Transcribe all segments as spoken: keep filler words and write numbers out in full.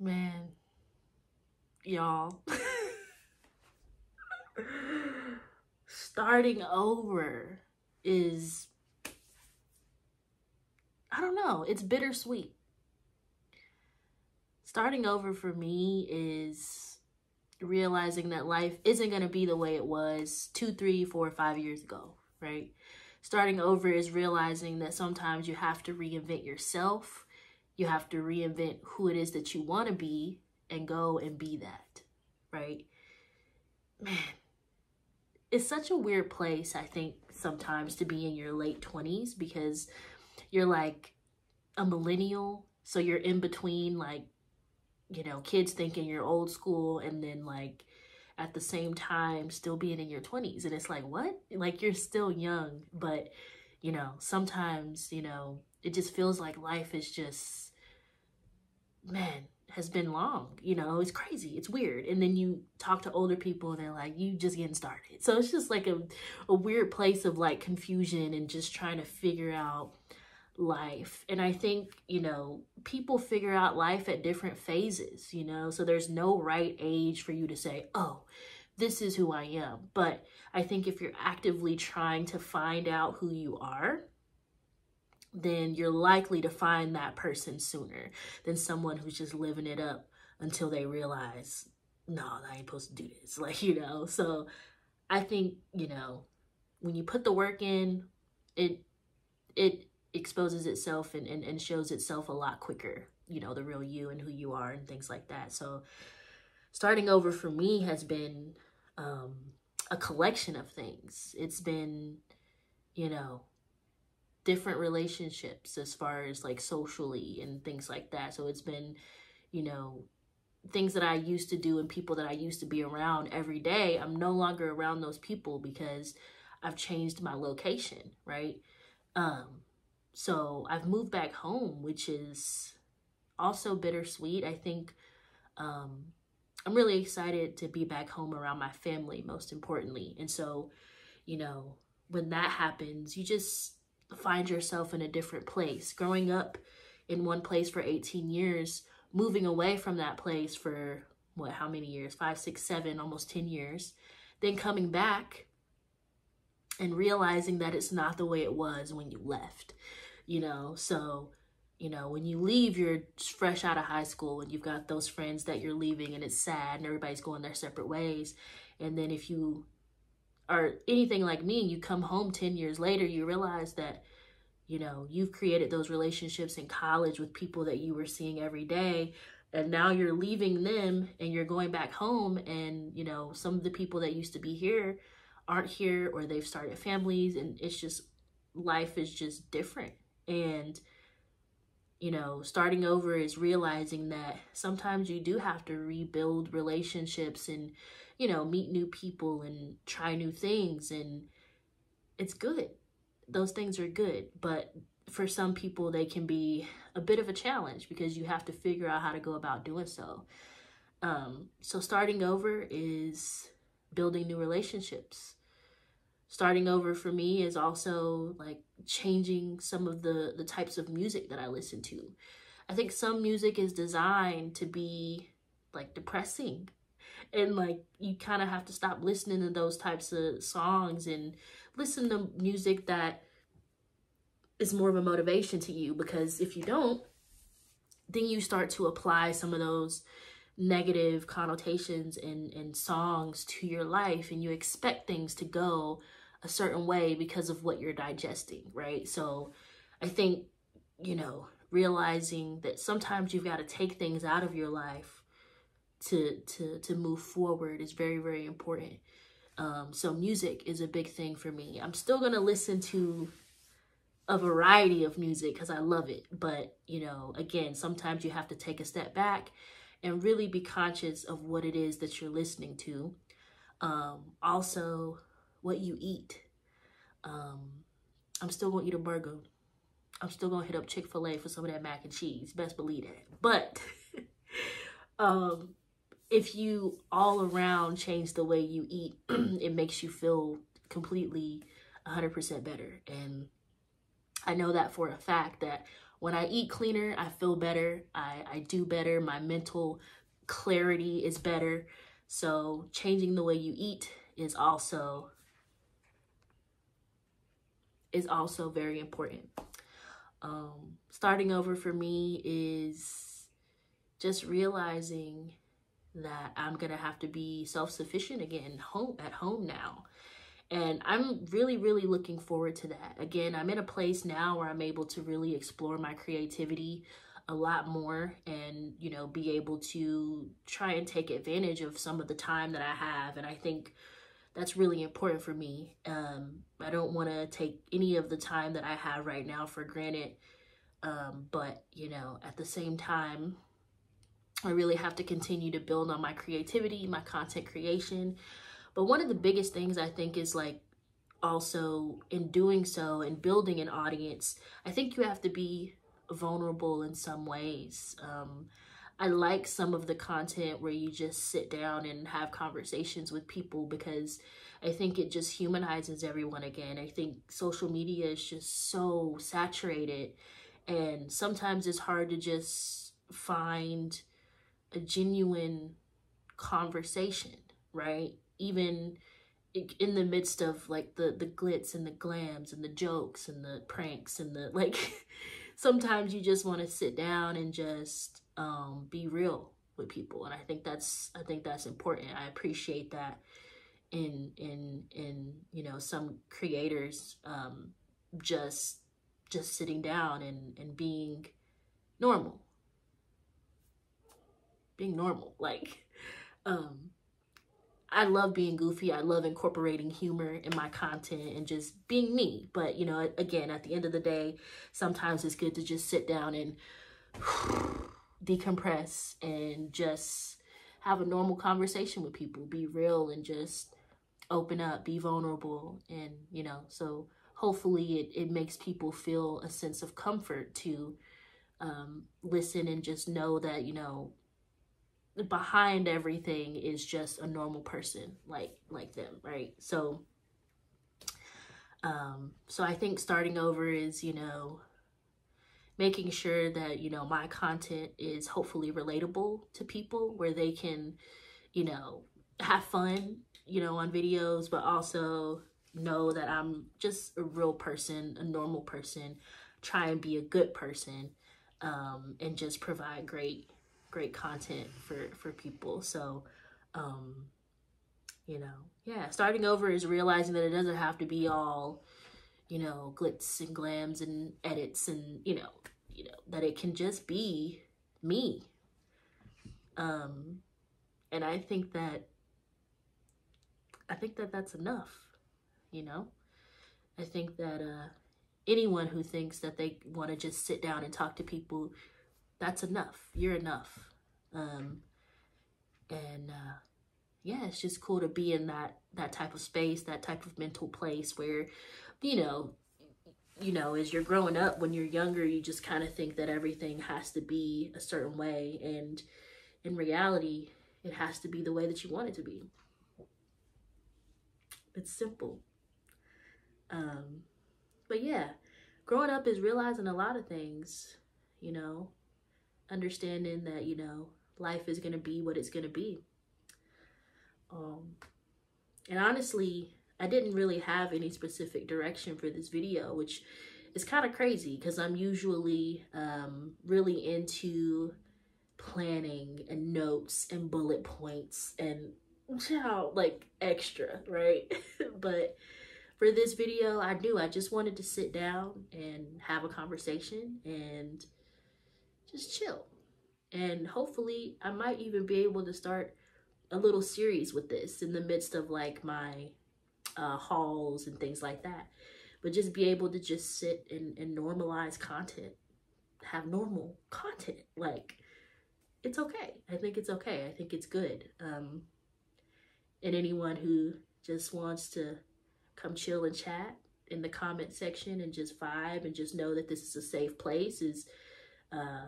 Man, y'all, starting over is, I don't know, it's bittersweet. Starting over for me is realizing that life isn't going to be the way it was two, three, four, five years ago, right? Starting over is realizing that sometimes you have to reinvent yourself. You have to reinvent who it is that you want to be and go and be that, right? Man, it's such a weird place, I think, sometimes to be in your late twenties, because you're like a millennial. So you're in between, like, you know, kids thinking you're old school and then, like, at the same time still being in your twenties. And it's like, what? Like, you're still young, but, you know, sometimes, you know, it just feels like life is just, man, has been long, you know, it's crazy, it's weird. And then you talk to older people and they're like, you just getting started. So it's just like a, a weird place of like confusion and just trying to figure out life. And I think, you know, people figure out life at different phases, you know, so there's no right age for you to say, oh, this is who I am. But I think if you're actively trying to find out who you are, then you're likely to find that person sooner than someone who's just living it up until they realize, no, I ain't supposed to do this. Like, you know, so I think, you know, when you put the work in, it it exposes itself and, and, and shows itself a lot quicker, you know, the real you and who you are and things like that. So starting over for me has been um, a collection of things. It's been, you know, different relationships as far as like socially and things like that. So it's been, you know, things that I used to do and people that I used to be around every day. I'm no longer around those people because I've changed my location, right? Um, so I've moved back home, which is also bittersweet. I think um, I'm really excited to be back home around my family, most importantly. And so, you know, when that happens, you just find yourself in a different place. Growing up in one place for eighteen years, moving away from that place for what, how many years? Five, six, seven, almost ten years. Then coming back and realizing that it's not the way it was when you left, you know? So, you know, when you leave, you're fresh out of high school and you've got those friends that you're leaving and it's sad and everybody's going their separate ways. And then if you or anything like me, and you come home ten years later, you realize that, you know, you've created those relationships in college with people that you were seeing every day. And now you're leaving them and you're going back home. And, you know, some of the people that used to be here aren't here, or they've started families. And it's just, life is just different. And, you know, starting over is realizing that sometimes you do have to rebuild relationships and, you know, meet new people and try new things, and it's good. Those things are good, but for some people they can be a bit of a challenge because you have to figure out how to go about doing so. Um, so starting over is building new relationships. Starting over for me is also like changing some of the, the types of music that I listen to. I think some music is designed to be like depressing, and like you kind of have to stop listening to those types of songs and listen to music that is more of a motivation to you, because if you don't, then you start to apply some of those negative connotations and, and songs to your life, and you expect things to go a certain way because of what you're digesting, right? So I think, you know, realizing that sometimes you've got to take things out of your life to to to move forward is very, very important. Um, so music is a big thing for me. I'm still gonna listen to a variety of music because I love it, but, you know, again, sometimes you have to take a step back and really be conscious of what it is that you're listening to. Um, also, what you eat. Um, I'm still gonna eat a burger. I'm still gonna hit up Chick-fil-A for some of that mac and cheese. Best believe that. But um, if you all around change the way you eat, it makes you feel completely one hundred percent better. And I know that for a fact that When I eat cleaner, I feel better. I, I do better. My mental clarity is better. So changing the way you eat is also, is also very important. Um, starting over for me is just realizing that I'm going to have to be self-sufficient again home at home now. And I'm really, really looking forward to that. Again, I'm in a place now where I'm able to really explore my creativity a lot more and, you know, be able to try and take advantage of some of the time that I have. And I think that's really important for me. Um, I don't want to take any of the time that I have right now for granted. Um, but, you know, at the same time, I really have to continue to build on my creativity, my content creation. But one of the biggest things I think is like also in doing so and building an audience, I think you have to be vulnerable in some ways. Um, I like some of the content where you just sit down and have conversations with people because I think it just humanizes everyone again. I think social media is just so saturated and sometimes it's hard to just find a genuine conversation, right? Even in the midst of like the, the glitz and the glams and the jokes and the pranks and the like, sometimes you just want to sit down and just um, be real with people. And I think that's, I think that's important. I appreciate that in, in, in, you know, some creators um, just, just sitting down and, and being normal, being normal. Like, um, I love being goofy. I love incorporating humor in my content and just being me. But, you know, again, at the end of the day, sometimes it's good to just sit down and decompress and just have a normal conversation with people, be real and just open up, be vulnerable. And, you know, so hopefully it, it makes people feel a sense of comfort to um, listen and just know that, you know, behind everything is just a normal person like like them, right? So um so I think starting over is, you know, making sure that, you know, my content is hopefully relatable to people where they can, you know, have fun, you know, on videos, but also know that I'm just a real person, a normal person, try and be a good person, um and just provide great great content for, for people. So, um, you know, yeah, starting over is realizing that it doesn't have to be all, you know, glitz and glams and edits and, you know, you know, that it can just be me. Um, and I think that, I think that that's enough, you know? I think that uh, anyone who thinks that they want to just sit down and talk to people, that's enough. You're enough. Um, and uh, yeah, it's just cool to be in that, that type of space, that type of mental place where, you know, you know, as you're growing up, when you're younger, you just kind of think that everything has to be a certain way. And in reality, it has to be the way that you want it to be. It's simple. Um, but yeah, growing up is realizing a lot of things, you know, understanding that, you know, life is going to be what it's going to be. Um, and honestly, I didn't really have any specific direction for this video, which is kind of crazy because I'm usually um, really into planning and notes and bullet points and child, like extra, right? But for this video, I knew I just wanted to sit down and have a conversation and just chill. And hopefully I might even be able to start a little series with this in the midst of like my uh, hauls and things like that. But just be able to just sit and, and normalize content, have normal content. Like, it's okay. I think it's okay. I think it's good. Um, and anyone who just wants to come chill and chat in the comment section and just vibe and just know that this is a safe place is uh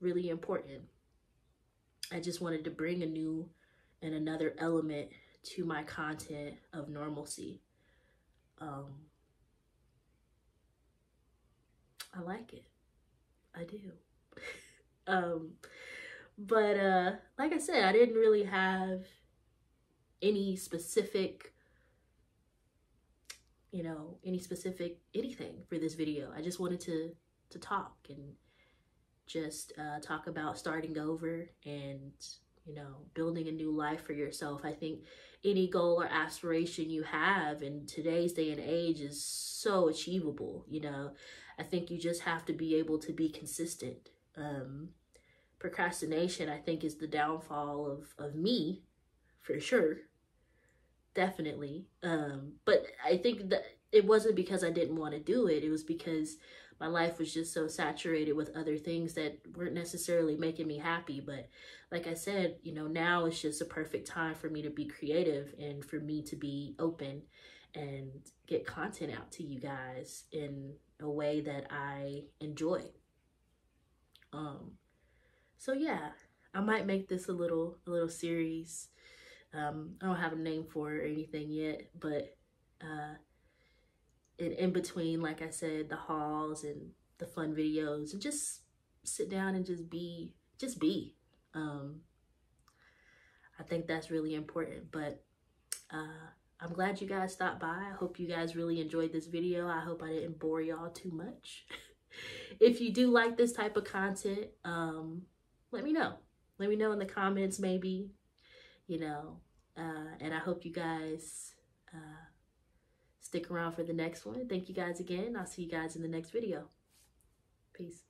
really important. I just wanted to bring a new and another element to my content of normalcy. um I like it. I do. um, but uh, like I said, I didn't really have any specific, you know, any specific anything for this video. I just wanted to, to talk and just uh, talk about starting over and, you know, building a new life for yourself. I think any goal or aspiration you have in today's day and age is so achievable. You know, I think you just have to be able to be consistent. Um, procrastination, I think, is the downfall of, of me, for sure. Definitely. Um, but I think that it wasn't because I didn't want to do it. It was because my life was just so saturated with other things that weren't necessarily making me happy. But like I said, you know, now it's just a perfect time for me to be creative and for me to be open and get content out to you guys in a way that I enjoy. Um, so yeah, I might make this a little, a little series. Um, I don't have a name for it or anything yet, but, uh, and in between, like I said, the hauls and the fun videos, and just sit down and just be, just be. Um, I think that's really important, but uh, I'm glad you guys stopped by. I hope you guys really enjoyed this video. I hope I didn't bore y'all too much. If you do like this type of content, um, let me know. Let me know in the comments, maybe, you know, uh, and I hope you guys... Uh, Stick around for the next one. Thank you guys again. I'll see you guys in the next video. Peace.